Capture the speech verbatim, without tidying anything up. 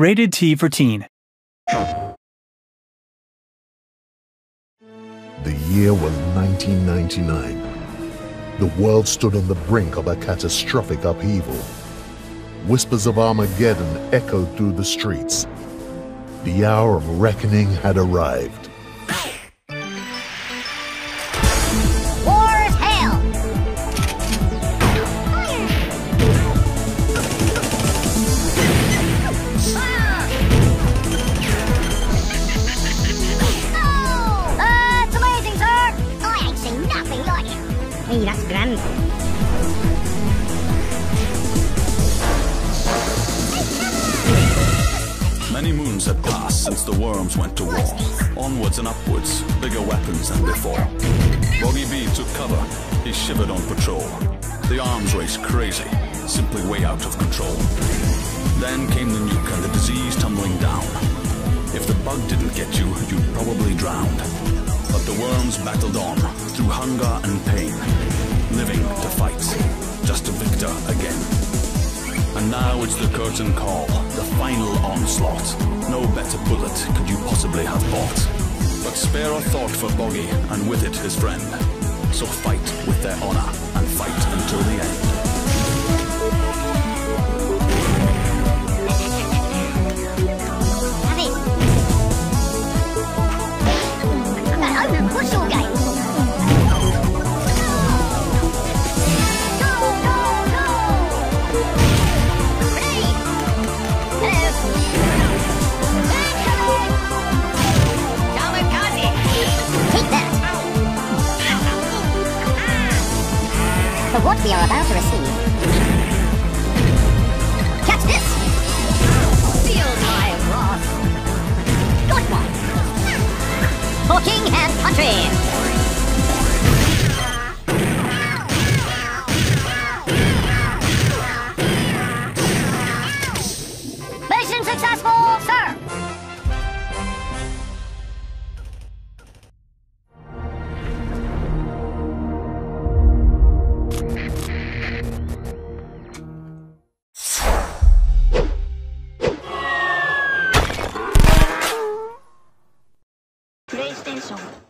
Rated T for Teen. The year was nineteen ninety-nine. The world stood on the brink of a catastrophic upheaval. Whispers of Armageddon echoed through the streets. The hour of reckoning had arrived. Miras grande. Many moons had passed since the worms went to war. Onwards and upwards, bigger weapons than before. Boggy B took cover. He shivered on patrol. The arms race crazy, simply way out of control. Then came the nuke and the disease tumbling down. If the bug didn't get you, you'd probably drowned. But the worms battled on, through hunger and pain, living to fight, just a victor again. And now it's the curtain call, the final onslaught. No better bullet could you possibly have bought. But spare a thought for Boggy, and with it his friend. So fight with their honor, and fight until the end. For what we are about to receive. Catch this! Feel my wrath! Got one! For king and country! Mission successful, PlayStation.